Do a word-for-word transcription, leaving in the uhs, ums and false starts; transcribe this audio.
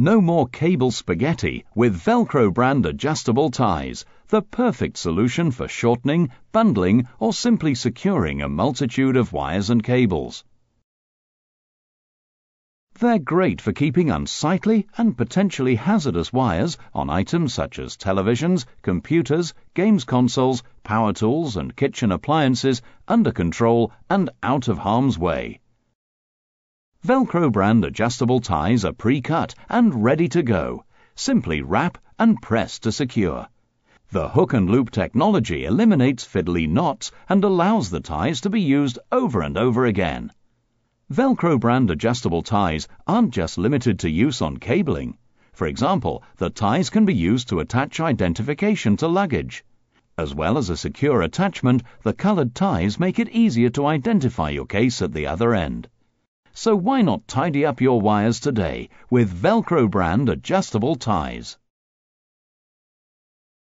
No more cable spaghetti with Velcro brand adjustable ties, the perfect solution for shortening, bundling, or simply securing a multitude of wires and cables. They're great for keeping unsightly and potentially hazardous wires on items such as televisions, computers, games consoles, power tools, and kitchen appliances under control and out of harm's way. Velcro brand adjustable ties are pre-cut and ready to go. Simply wrap and press to secure. The hook and loop technology eliminates fiddly knots and allows the ties to be used over and over again. Velcro brand adjustable ties aren't just limited to use on cabling. For example, the ties can be used to attach identification to luggage. As well as a secure attachment, the colored ties make it easier to identify your case at the other end. So why not tidy up your wires today with Velcro brand adjustable ties?